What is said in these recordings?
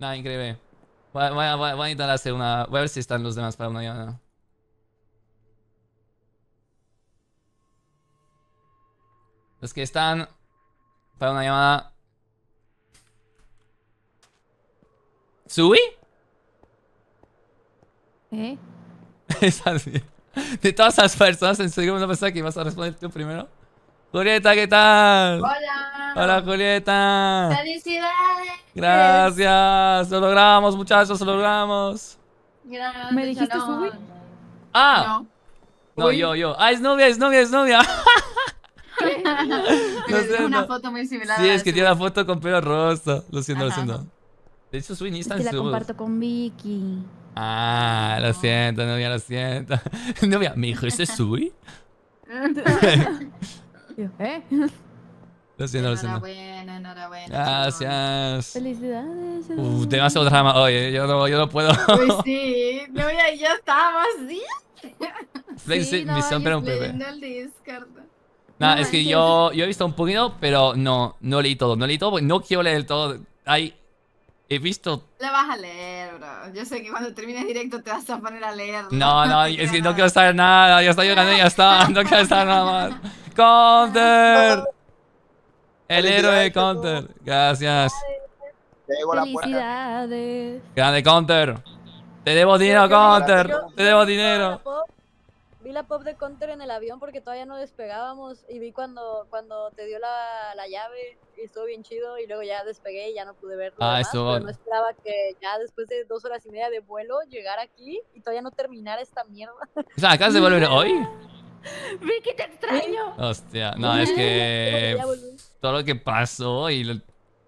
Nada, increíble. Voy a intentar hacer una... Voy a ver si están los demás para una llamada. Los que están para una llamada... ¿Sui? ¿Eh? Estás bien. De todas las personas, en serio no pensaba que ibas a responder tú primero. Julieta, ¿qué tal? Hola. Hola, Julieta. Felicidades. Gracias. Lo logramos, muchachos, lo logramos. Gracias. ¿Me dijiste Sui? Ah. No, no yo. Ah, es novia. Tiene una foto muy similar. Sí, es que tiene una foto con pelo rosa. Lo siento. De hecho, Sui ni está en su... la comparto con Vicky. Ah, lo siento, novia, lo siento. Novia, ¿me dijiste Sui? ¿Eh? Lo siento. Enhorabuena. Gracias. Felicidades. Demasiado drama. Oye, yo no puedo. Pues sí, novia, ya estábamos, ¿sí? Sí, mi sombra un bebé. Nah, es que yo he visto un poquito, pero no leí todo. No leí todo porque no quiero leer todo. He visto... Lo vas a leer, bro. Yo sé que cuando termines directo te vas a poner a leer. No, es que no quiero saber nada. Ya está llorando y ya está. No quiero saber nada más. ¡Counter! El héroe de Counter. Gracias. Felicidades. Grande, Counter. Te debo dinero, Counter. Te debo dinero. Vi la pop de Counter en el avión porque todavía no despegábamos y vi cuando te dio la llave y estuvo bien chido y luego ya despegué y ya no pude verlo más, pero no esperaba que ya después de 2 horas y media de vuelo llegar aquí y todavía no terminar esta mierda. O sea, ¿acabas de volver hoy? Vicky, te extraño. Hostia, no, es que todo lo que pasó y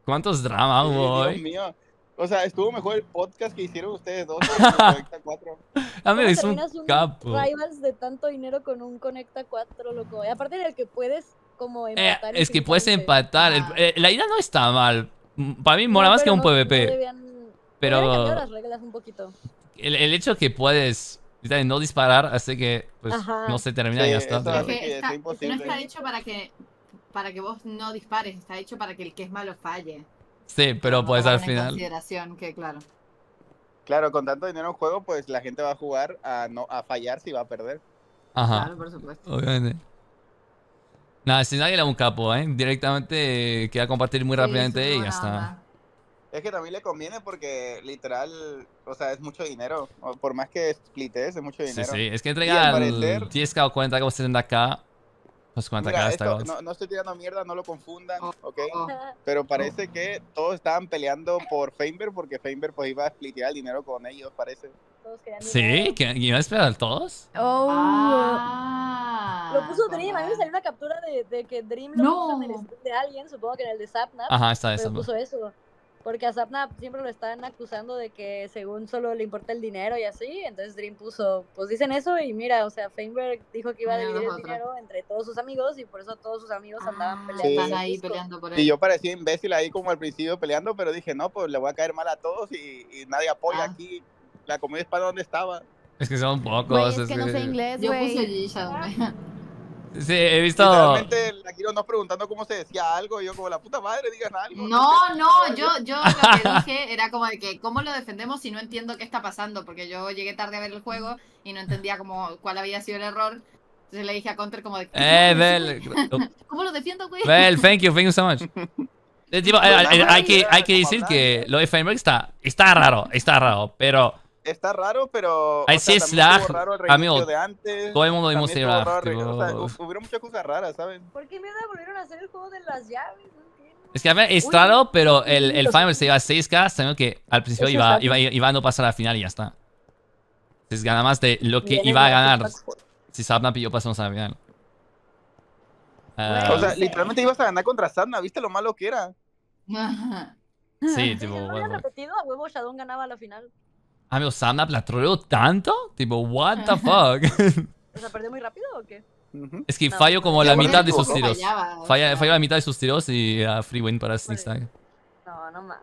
cuántos dramas hubo hoy. Dios mío. O sea, estuvo mejor el podcast que hicieron ustedes dos con Conecta 4. Ah, mira, es un capo. Rivals de tanto dinero con un Conecta 4, loco. Y aparte del que puedes como empatar. Es que puedes empatar. La idea no está mal. Para mí mola más que un PvP. Pero cambiar las reglas un poquito. El hecho que puedes no disparar hace que pues, no se termina y ya está. No está hecho para que vos no dispares. Está hecho para que el que es malo falle. Sí, pero pues al final... consideración que, claro, con tanto dinero en juego, pues la gente va a jugar a fallar si va a perder. Ajá. Claro, por supuesto. Obviamente. Nada, si nadie le da un capo, ¿eh? Directamente queda compartir muy rápidamente y ya está. Es que también le conviene porque, literal, o sea, es mucho dinero. Por más que splites, es mucho dinero. Sí, es que entregar 10k o 40k o 70k... Pues mira, esto, no estoy tirando mierda, no lo confundan, ¿ok? Pero parece que todos estaban peleando por Feinberg porque Feinberg pues iba a splitear el dinero con ellos, parece. ¿Sí? ¿Que iban a esperar todos? ¡Oh! Ah, lo puso Dream, a mí me salió una captura de que Dream lo puso en el stream de alguien, supongo que en el de Sapnap. Ajá, está de Sapnap. Puso eso. Porque a Sapnap siempre lo están acusando de que según solo le importa el dinero y así, entonces Dream puso, pues dicen eso y mira, o sea, Feinberg dijo que iba a dividir el dinero entre todos sus amigos y por eso todos sus amigos andaban peleando. Sí. Ahí peleando por él. Y yo parecía imbécil ahí como al principio peleando, pero dije, no, pues le voy a caer mal a todos y nadie apoya aquí, la comida es para donde estaba. Es que son pocos. Wey, es que no sé inglés, güey. Yo puse allí, Shadone. Sí, he visto... Realmente la quiero no preguntando cómo se decía algo, y yo como la puta madre, digan algo. No, yo lo que dije era como de que cómo lo defendemos si no entiendo qué está pasando, porque yo llegué tarde a ver el juego y no entendía como cuál había sido el error. Entonces le dije a Counter como de... Bel... ¿Cómo lo defiendo, güey? Bel, thank you so much. Tipo, hay que decir que lo de Feinberg está raro, pero... Está raro, pero... Ahí sí es lag, amigo. De antes, todo el mundo vimos el lag. O sea, hubieron muchas cosas raras, ¿saben? ¿Por qué mierda volvieron a hacer el juego de las llaves? Es que a ver, es raro, pero el Fymer se iba a 6k, sabiendo que al principio iba a no pasar a la final y ya está. Entonces gana más de lo que iba a ganar. Si Sapnap y yo pasamos a la final. O sea, literalmente ibas a ganar contra Sapnap, ¿viste lo malo que era? Sí, tipo... Si no habían repetido, a huevo Shadone ganaba la final. Amigo, Sapnap la troleó tanto, tipo, what the fuck. ¿O sea, perdió muy rápido o qué? Es que falló como la mitad de sus tiros. Falló la mitad de sus tiros y era free win para Sneakstag. No más.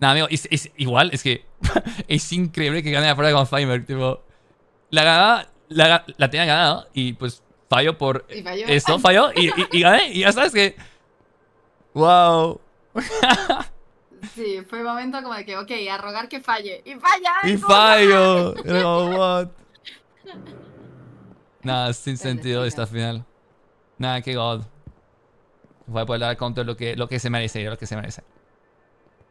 Nah, amigo, es igual, es que es increíble que gane la prueba con Fymer, tipo. La tenía ganada y pues falló por esto, falló y gané y ya sabes que... Wow. Sí, fue un momento como de que, ok, a rogar que falle. ¡Y falla! ¡Y fallo! No, what? Nada, sin sentido esta final. Nada, que god. Voy a poder dar Counter lo que se merece, lo que se merece.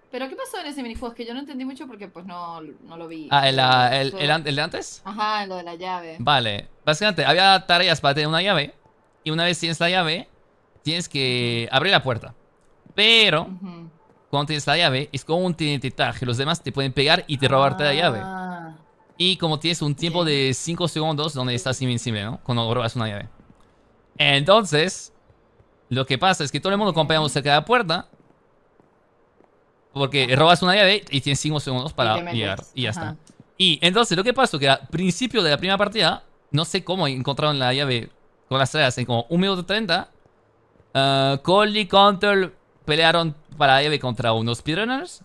¿Pero qué pasó en ese minijuego? Es que yo no entendí mucho porque pues no lo vi. Ah, ¿el de antes? Ajá, lo de la llave. Vale, básicamente había tareas para tener una llave. Y una vez tienes la llave, tienes que abrir la puerta. Pero, cuando tienes la llave, es como un TNT tag. Los demás te pueden pegar y te robarte la llave. Y como tienes un tiempo de 5 segundos donde estás invencible, ¿no? Cuando robas una llave. Entonces, lo que pasa es que todo el mundo acompañamos cerca de la puerta. Porque robas una llave y tienes 5 segundos para llegar. Y ya está. Y entonces lo que pasó es que al principio de la primera partida, no sé cómo encontraron la llave con las tareas en como 1 minuto 30. Coldy y Counter pelearon para la llave contra unos speedrunners.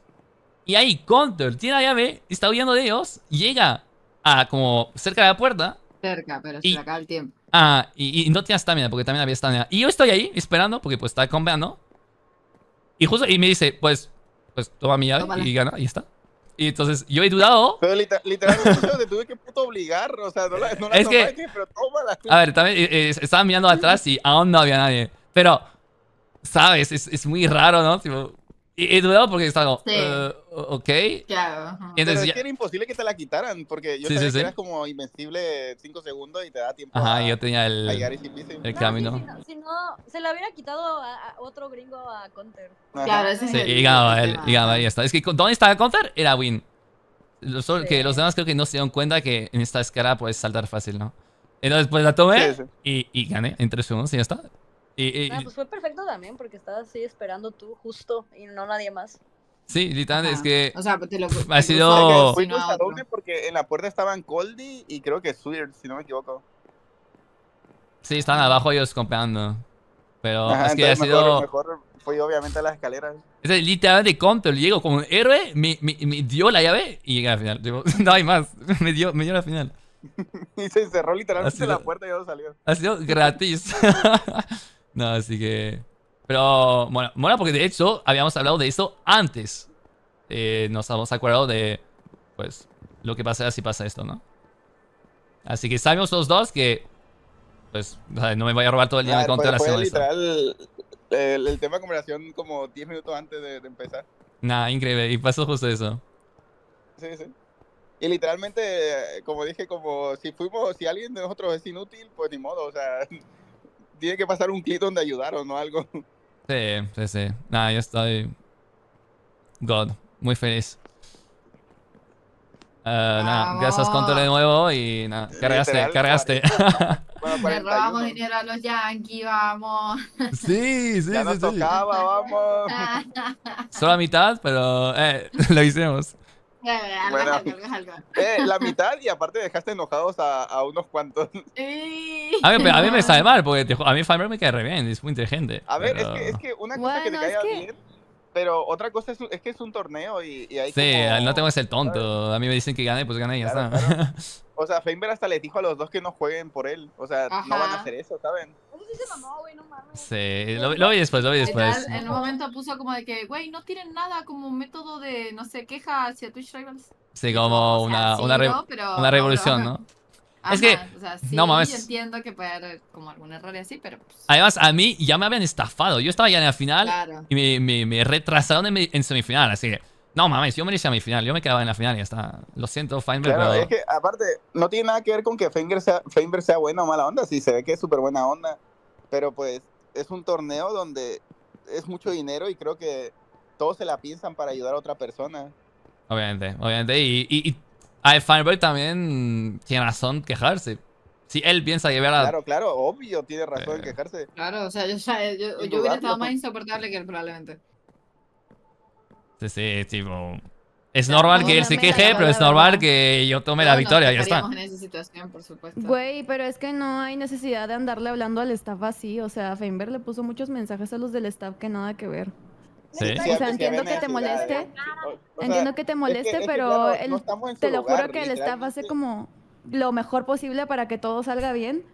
Y ahí Counter tiene la llave, está huyendo de ellos, llega a como cerca de la puerta. Cerca, pero se le acaba el tiempo. Ah, y no tiene stamina, porque también había stamina. Y yo estoy ahí esperando, porque pues está combeando. Y justo, y me dice, pues toma mi llave. Tómala. Y gana, y está. Y entonces yo he dudado. Pero literalmente te tuve que puto obligar, o sea, no la es tomaste, que... pero tómala. A ver, también estaba mirando atrás y aún no había nadie. Pero, ¿sabes? Es muy raro, ¿no? Tipo, he dudado porque estaba como, sí. Ok. Claro. Entonces, pero es que era imposible que te la quitaran, porque yo sabía que eras como invencible 5 segundos y te da tiempo a yo tenía el camino. Si no, se la hubiera quitado a otro gringo a Counter. Claro, ese sí. Y ganaba él, y ya está. Es que, ¿dónde estaba Counter? Era win. Que los demás creo que no se dieron cuenta que en esta escala puedes saltar fácil, ¿no? Entonces, pues la tomé y gané en 3 segundos y ya está. Pues fue perfecto también, porque estabas así esperando tú justo y no nadie más. Sí, literalmente es que... O sea, pues ha sido... Fue Shadone porque en la puerta estaban Coldy y creo que Swift, si no me equivoco. Sí, estaban abajo ellos compeando. Pero es que ha sido... Mejor fue obviamente a las escaleras. Es literalmente Counter, llego como un héroe, me dio la llave y llegué a la final. Digo, no hay más, me dio la final. Y se cerró literalmente la puerta y ya no salió. Ha sido gratis. No, así que... Pero, bueno, mola porque de hecho habíamos hablado de esto antes. Nos habíamos acordado de, pues, lo que pasará si pasa esto, ¿no? Así que sabemos los dos que, pues, no me voy a robar todo el día en contemplación de esto. El tema de conversación como 10 minutos antes de empezar. Nah, increíble. Y pasó justo eso. Sí, sí. Y literalmente, como dije, como si alguien de nosotros es inútil, pues ni modo, o sea... Tiene que pasar un clip donde ayudaron o algo. Sí. Nah, yo estoy... God, muy feliz. Nada, gracias Counter de nuevo y nada, cargaste. Bueno, le robamos dinero a los Yankees, vamos. Sí. Ya nos tocaba, vamos. Solo la mitad, pero lo hicimos. Bueno, la mitad y aparte dejaste enojados a unos cuantos. A mí me sale mal porque a mí Fymer me cae re bien, es muy inteligente. A ver, pero... es que una cosa es que te caiga bien, pero otra cosa es que es un torneo y hay como... no tengo que ser tonto, a mí me dicen que gane, pues gane y ya está. Claro. O sea, Feinberg hasta les dijo a los dos que no jueguen por él, o sea, no van a hacer eso, ¿saben? Sí, lo vi después, En un momento puso como de que, güey, no tienen nada como un método de, no sé, queja hacia Twitch Rivals. Sí, como una revolución, ¿no? Ajá, es que, o sea, sí, no mames. Yo entiendo que puede haber como algún error y así, pero pues... Además, a mí ya me habían estafado. Yo estaba ya en la final y me retrasaron en semifinal, así que... No mames, yo me hice a mi final, yo me quedaba en la final y ya está. Lo siento, Feinberg. Claro, pero... es que aparte, no tiene nada que ver con que Feinberg sea buena o mala onda, sí, se ve que es súper buena onda. Pero pues, es un torneo donde es mucho dinero y creo que todos se la piensan para ayudar a otra persona. Obviamente. Y Feinberg también tiene razón quejarse. Si él piensa llevar a... Claro, obvio, tiene razón quejarse. Claro, o sea, yo hubiera estado más insoportable que él probablemente. Sí, tipo... Es normal que él se queje, pero es normal que yo tome la victoria, ya está. En esa situación, por supuesto. Güey, pero es que no hay necesidad de andarle hablando al staff así. O sea, Feinberg le puso muchos mensajes a los del staff que nada que ver. Sí. O sea, entiendo que te moleste. Entiendo que te moleste, pero te lo juro que el staff hace como lo mejor posible para que todo salga bien.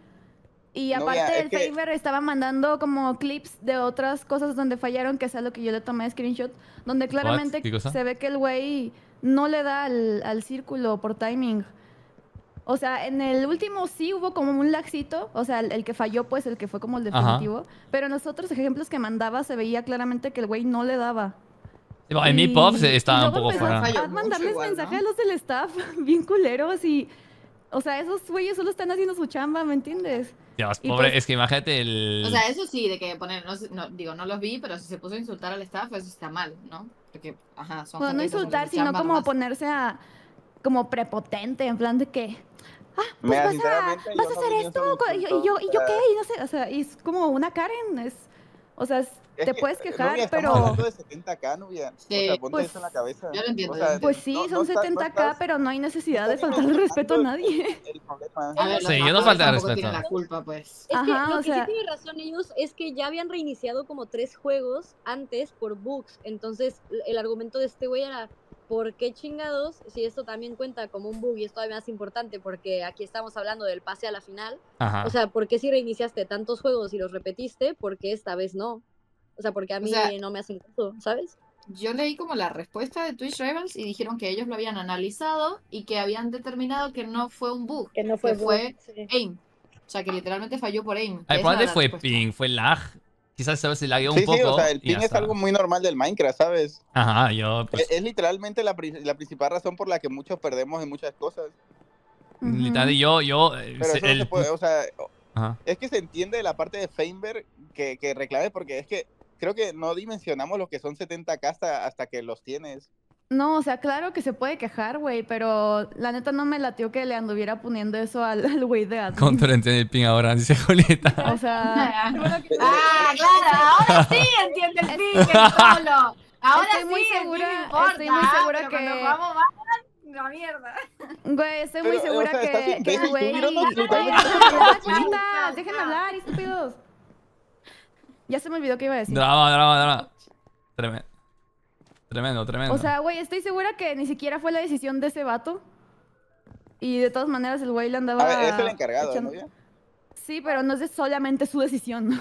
Y aparte no, ya, el Fymer estaba mandando como clips de otras cosas donde fallaron, que sea lo que yo le tomé de screenshot, donde claramente se ve que el güey no le da al círculo por timing. O sea, en el último sí hubo como un laxito, o sea, el que falló, pues, el que fue como el definitivo. Ajá. Pero en los otros ejemplos que mandaba se veía claramente que el güey no le daba. En mi pop estaba un poco fuera. A mandarles mensajes, ¿no?, a los del staff, bien culeros y... O sea, esos güeyes solo están haciendo su chamba, ¿me entiendes? Dios, y pobre, pues, es que imagínate el... O sea, eso sí, de que poner... No, digo, no los vi, pero si se puso a insultar al staff, eso está mal, ¿no? Porque, ajá, son... Bueno, no insultar, sino como más... ponerse a... Como prepotente, en plan de que... Ah, pues mira, vas a hacer esto, ¿y yo qué? Y no sé, o sea, y es como una Karen, es... O sea, te puedes quejar, Nubia, pero... hablando de 70K, Nubia. Sí, o sea, ponte pues, eso en la cabeza. Yo lo entiendo. O sea, pues sí, no, son 70K, estás, pero no hay necesidad de faltarle respeto a nadie. El problema. A ver, sí, yo no falta respeto. Tienen la culpa, pues. Es que ajá, lo que sea... sí tiene razón ellos es que ya habían reiniciado como 3 juegos antes por bugs. Entonces, el argumento de este güey era... ¿Por qué chingados? Si esto también cuenta como un bug y es todavía más importante porque aquí estamos hablando del pase a la final. Ajá. O sea, ¿por qué si reiniciaste tantos juegos y los repetiste? ¿Por qué esta vez no? O sea, porque a mí no me hacen caso, ¿sabes? Yo leí como la respuesta de Twitch Rivals y dijeron que ellos lo habían analizado y que habían determinado que no fue un bug. Que no fue bug, fue aim. O sea, que literalmente falló por aim. Ay, ¿cuándo fue ping? ¿Fue lag? Quizás se lagueó un poco. Sí, o sea, el ping es algo muy normal del Minecraft, ¿sabes? Ajá, yo... Pues... Es literalmente la principal razón por la que muchos perdemos en muchas cosas. Pero eso no se puede, o sea... Ajá. Es que se entiende de la parte de Feinberg que reclame, porque es que creo que no dimensionamos lo que son 70K hasta que los tienes. No, o sea, claro que se puede quejar, güey, pero la neta no me latió que le anduviera poniendo eso al güey de Atlas. Counter entiende el ping ahora, dice Julieta. O sea... ¡Ah, claro! ¡Ahora sí entiende el ping, el solo! ¡Ahora sí, estoy muy segura que... cuando vamos la mierda! Güey, estoy muy segura que el güey... ¡Déjenme hablar, estúpidos! Ya se me olvidó qué iba a decir. Drama. Tremendo. O sea, güey, estoy segura que ni siquiera fue la decisión de ese vato. Y de todas maneras el güey le andaba... A ver, es el encargado, echando... ¿no? Sí, pero no es solamente su decisión.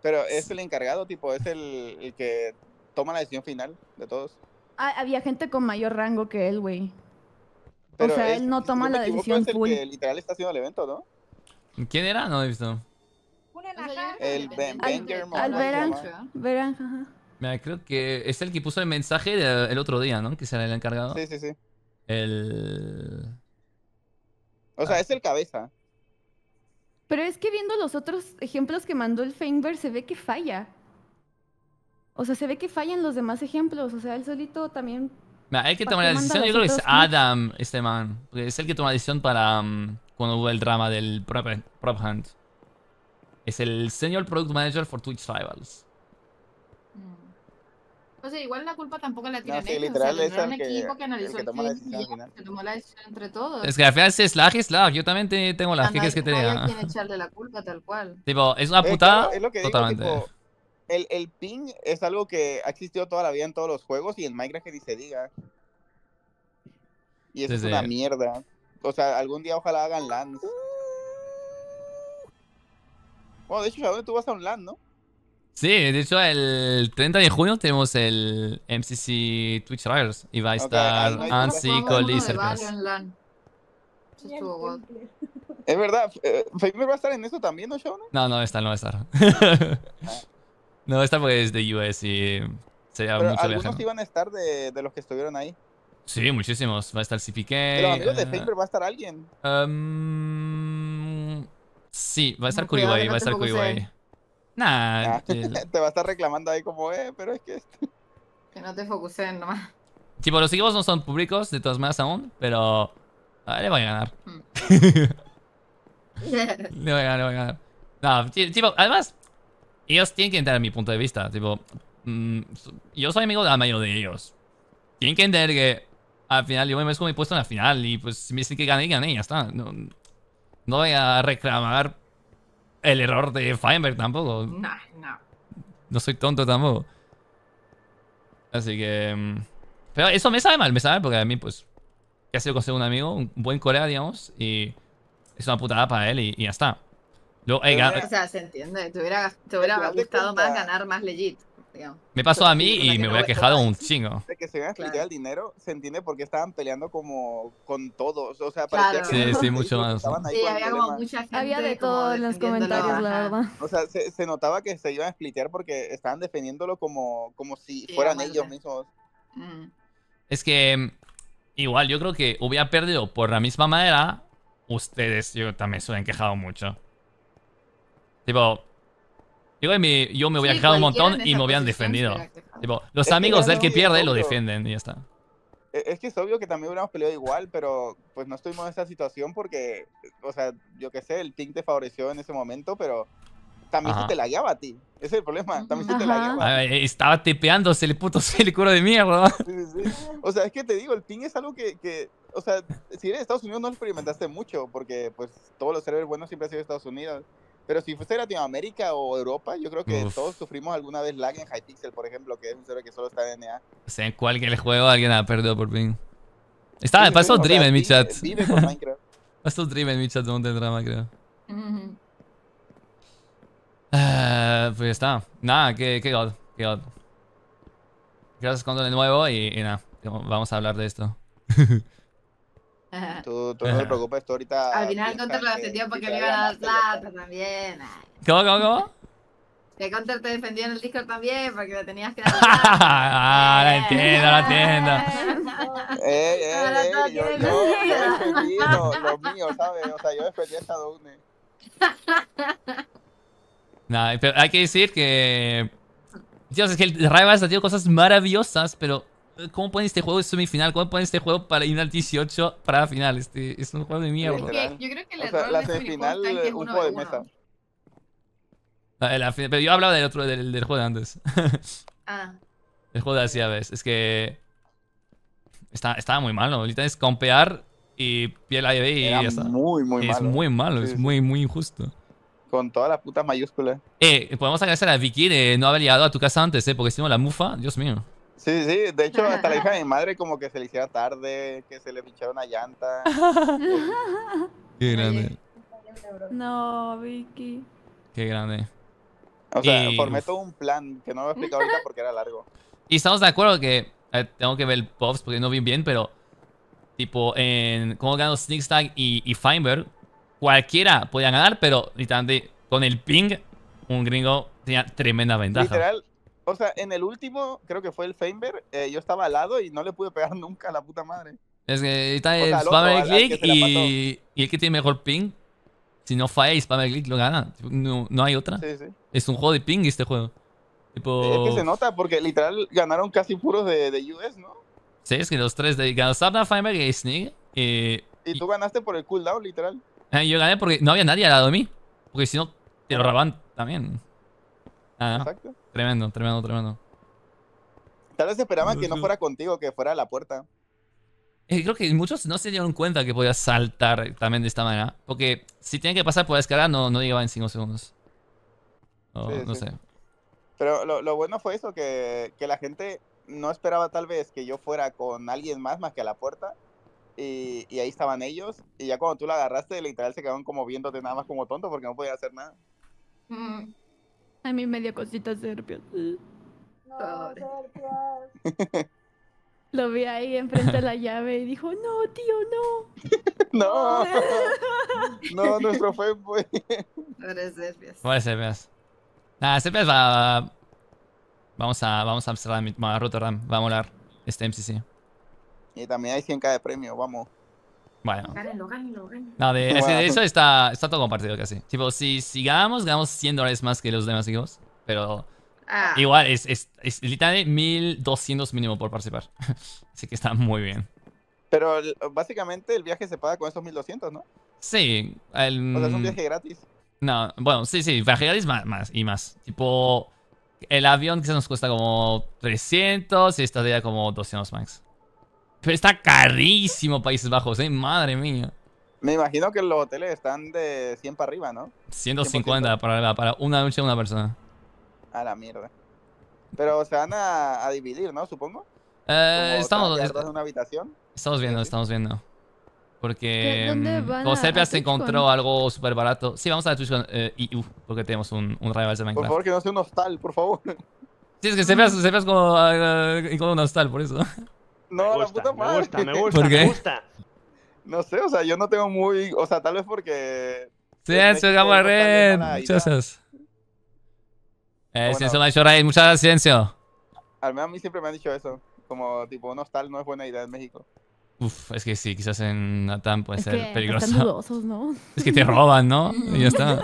Pero es el encargado, tipo, es el que toma la decisión final de todos. Ah, había gente con mayor rango que él, güey. O sea, él no toma la decisión full. Es el que literal está haciendo el evento, ¿no? ¿Quién era? No he visto. El Veran, ajá. Mira, creo que es el que puso el mensaje el otro día, ¿no? Que será el encargado. Sí. O sea, es el cabeza. Pero es que viendo los otros ejemplos que mandó el Feinberg, se ve que falla. O sea, se ve que fallan los demás ejemplos. O sea, él solito también... Mira, el que toma la decisión, yo creo que es Adam, este man. Porque es el que toma la decisión para cuando hubo el drama del prop hunt. Es el Senior Product Manager for Twitch Rivals. O sea, igual la culpa tampoco la tienen ellos. O sea, tendrán un equipo que analizó el clip y tomó la decisión entre todos. Es que al final es lag, yo también tengo lag. ¿Qué crees que te diga? No hay quien echarle la culpa, tal cual. Tipo, es una putada totalmente. Digo, tipo, el ping es algo que ha existido toda la vida en todos los juegos y en Minecraft que ni se diga. Y eso es una mierda. O sea, algún día ojalá hagan LANs. Bueno, de hecho, Shadone, tú vas a un LAN, ¿no? Sí, de hecho el 30 de junio tenemos el MCC Twitch Rivals y va a estar Ansi, Coldy y Serpias. Es verdad, ¿Fymer va a estar en eso también, no, Shadone? No va a estar. No va a estar porque es de US y sería mucho viaje. ¿Algunos iban a estar de los que estuvieron ahí? Sí, muchísimos. Va a estar CPK. Pero amigos de Fymer, ¿va a estar alguien? Sí, va a estar Kuriwai, Nah, te va a estar reclamando ahí como, pero es que... Que no te focusen nomás. Tipo, los equipos no son públicos, de todas maneras aún, pero... le voy a ganar. Le voy a ganar. No, tipo, además, ellos tienen que entender mi punto de vista. Tipo, yo soy amigo de la mayoría de ellos. Tienen que entender que al final yo me merezco mi puesto en la final y pues si me dicen que gané, ya está. No voy a reclamar el error de Feinberg tampoco. No. No soy tonto tampoco. Así que... Pero eso me sabe mal, porque a mí pues... Ya se lo conseguí un amigo, un buen colega, digamos, y... Es una putada para él y ya está. Luego, o sea, se entiende. Te hubiera gustado más ganar más legit. Digamos. Me pasó a mí y me hubiera quejado un chingo. De que se hubiera explicado el dinero, se entiende porque estaban peleando como con todos. O sea, parecía que sí, mucho más. Sí, había como mucha gente. Había de todo en los comentarios, la verdad. O sea, se notaba que se iban a splitear porque estaban defendiéndolo como si fueran ellos mismos. Es que igual yo creo que hubiera perdido por la misma manera. Ustedes, yo también se hubieran quejado mucho. Tipo, yo me hubiera quejado un montón y me hubieran defendido. Tipo, los amigos del que pierde lo defienden y ya está. Es que es obvio que también hubiéramos peleado igual, pero pues no estuvimos en esa situación porque, o sea, yo qué sé, el ping te favoreció en ese momento, pero también se te lagueaba a ti. Ese es el problema, también se te lagueaba. Estaba tepeándose el puto celicuro de mierda. Sí. O sea, es que te digo, el ping es algo que o sea, si eres de Estados Unidos no lo experimentaste mucho porque pues todos los servers buenos siempre han sido de Estados Unidos. Pero si fuese Latinoamérica o Europa, yo creo que todos sufrimos alguna vez lag en Hypixel, por ejemplo, que es un server que solo está en NA. O sea, en cualquier juego alguien ha perdido por ping. Me pasó Dream en mi chat. Vive con Minecraft. Pasó Dream en mi chat, no te drama, creo. Pues ya está. Nada, qué god. Gracias, Counter, de nuevo y nada, vamos a hablar de esto. Tú no te preocupes, tú ahorita... Al final Counter lo defendió porque le iban a dar plata también. ¿Cómo? Que Counter te defendió en el Discord también porque le tenías que dar plata. Ah, la entiendo. Yo defendí lo mío, ¿sabes? O sea, yo defendí a Shadone. Nah, pero hay que decir que... Dios, es que el Rivals ha tenido cosas maravillosas, pero... ¿Cómo ponen este juego de semifinal? ¿Cómo ponen este juego para ir al 18 para la final? Este es un juego de mierda. Yo creo que el error de semifinal es un juego de mesa. Pero yo hablaba del juego de antes. El juego de las llaves. Es que... Estaba muy malo. Ahorita es campear y piel a llave y ya está. Es muy malo. Es muy injusto. Con todas las putas mayúsculas. Podemos agradecer a Vicky de no haber llegado a tu casa antes, porque si no la mufa, Dios mío. Sí, de hecho hasta la hija de mi madre como que se le hiciera tarde, que se le pinchara una llanta. Qué grande. No, Vicky. Qué grande. O sea, formé todo un plan que no lo voy a explicar ahorita porque era largo. Y estamos de acuerdo que tengo que ver el Pops porque no vi bien, pero tipo en cómo ganó Sneakstag y Feinberg, cualquiera podía ganar, pero literalmente con el ping un gringo tenía tremenda ventaja. Literal. O sea, en el último, creo que fue el Feinberg, yo estaba al lado y no le pude pegar nunca a la puta madre. Es que está el spam el click y el que tiene mejor ping, si no falla y spam el click lo gana. No hay otra. Sí. Es un juego de ping este juego. Tipo... Es que se nota porque literal ganaron casi puros de US, ¿no? Sí, es que los tres ganó Sapnap, Feinberg y Sneak. Y tú ganaste por el cooldown, literal. Yo gané porque no había nadie al lado de mí. Porque si no, te lo roban también. Exacto. Tremendo. Tal vez esperaban que no fuera contigo, que fuera a la puerta. Creo que muchos no se dieron cuenta que podía saltar también de esta manera. Porque si tienen que pasar por la escalera, no llegaba en 5 segundos. No sé. Pero lo bueno fue eso, que la gente no esperaba tal vez que yo fuera con alguien más que a la puerta. Y ahí estaban ellos. Y ya cuando tú la agarraste, literal se quedaron como viéndote nada más como tonto porque no podía hacer nada. A mí me dio cositas Serpias. No, Serpias. Lo vi ahí enfrente de la llave y dijo, no, tío, no. No, nuestro fue pues. Pobre Serpias. Nada, Serpias va... Vamos a Amsterdam, a Rotterdam. Va a molar este MCC. Y también hay 100k de premio, vamos. Bueno. Gánenlo. No, de eso está todo compartido casi. Tipo, si ganamos $100 más que los demás equipos. Pero igual, es literalmente 1200 mínimo por participar. Así que está muy bien. Pero básicamente el viaje se paga con esos 1200, ¿no? Sí. O sea, es un viaje gratis. No, bueno, sí, viaje gratis más. Tipo, el avión quizás nos cuesta como 300 y esta día como 200 max. Pero está carísimo Países Bajos, madre mía. Me imagino que los hoteles están de 100 para arriba, ¿no? 150 para una noche una persona. A la mierda. Pero se van a dividir, ¿no? Supongo. Estamos viendo. Porque como Serpias se encontró algo súper barato. Sí, vamos a la Twitch con EU, porque tenemos un Rivals de Minecraft. Por favor, que no sea un hostal, por favor. Sí, es que Serpias como un hostal, por eso. No, me gusta, la puta madre. Me gusta. No sé, o sea, yo no tengo muy... O sea, tal vez porque... Sí, Gama Red. Muchas gracias. Silencio me ha dicho Ray. Muchas gracias, Silencio. Al menos a mí siempre me han dicho eso. Como, tipo, un hostal no es buena idea en México. Uf, es que sí, quizás en Natam puede ser peligroso. Están dudosos, ¿no? Es que te roban, ¿no? Y ya está.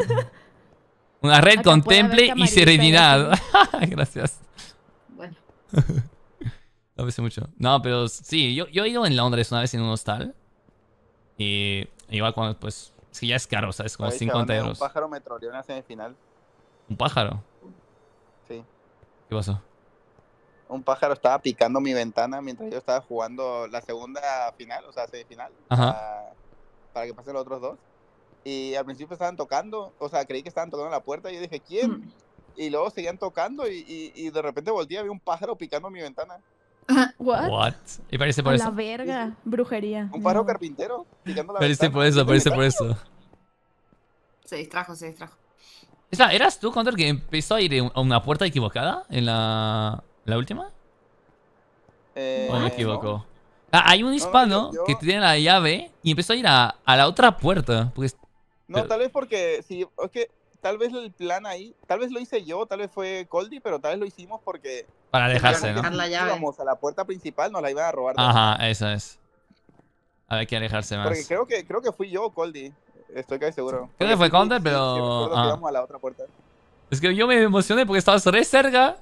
Una red con temple y serenidad. Gracias. Bueno. Lo aprecio mucho. No, pero sí, yo he ido en Londres una vez en un hostal. Y igual cuando, pues, es que ya es caro, ¿sabes? Como 50 euros. Un pájaro me troleó en la semifinal. ¿Un pájaro? Sí. ¿Qué pasó? Un pájaro estaba picando mi ventana mientras yo estaba jugando la segunda final, o sea, semifinal. Para que pasen los otros dos. Y al principio estaban tocando, o sea, creí que estaban tocando la puerta y yo dije, ¿quién? Y luego seguían tocando y de repente volteé y había un pájaro picando mi ventana. ¿What? Y parece por eso. La verga, brujería. Un pájaro carpintero picando la ventana. Parece por eso. Se distrajo. ¿Eras tú, Counter, que empezó a ir a una puerta equivocada en la última? ¿O me equivoco? No. Ah, hay un hispano que tiene la llave y empezó a ir a la otra puerta. Porque... No, tal vez porque... Sí, es que tal vez el plan ahí... Tal vez lo hice yo, tal vez fue Coldy, pero tal vez lo hicimos porque... Para alejarse, ¿no? La llave. Íbamos a la puerta principal, nos la iban a robar. Ajá, eso es. Había que alejarse más. Porque creo que fui yo o Coldy. Estoy casi seguro. Creo que fue Counter, pero... íbamos a la otra puerta. Es que yo me emocioné porque estabas re cerca...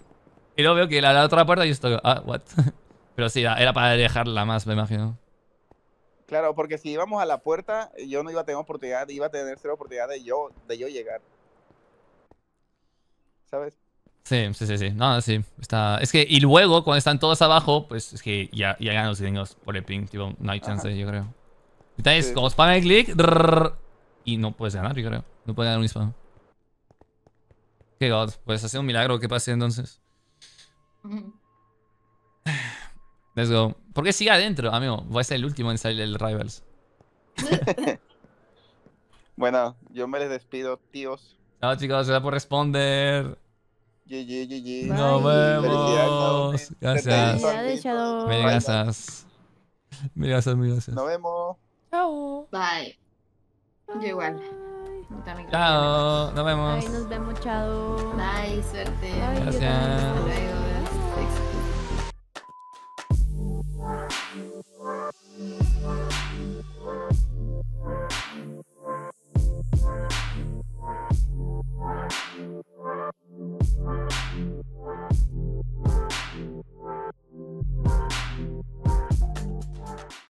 Y luego veo que la otra puerta y esto... Ah, what? Pero sí, era para alejarla más, me imagino. Claro, porque si íbamos a la puerta, yo no iba a tener oportunidad, iba a tener cero oportunidad de yo llegar. ¿Sabes? Sí. No, sí. Está... Es que, y luego, cuando están todos abajo, pues es que ya ganan los gringos por el ping. Tipo, no hay chance, yo creo. Entonces, como spam el click... Y no puedes ganar, yo creo. No puedes ganar un spam. Qué god. Pues hace un milagro que pase entonces. Let's go. ¿Por qué sigue adentro, amigo? Voy a ser el último en salir del Rivals. Bueno, yo me les despido, tíos. Chao, chicos, gracias por responder. GG. Nos vemos. Gracias. Mil gracias. Nos vemos. Chao. Bye. Yo igual. Chao. Nos vemos. Nos vemos, chao. Bye, suerte. Bye, gracias. Hasta luego.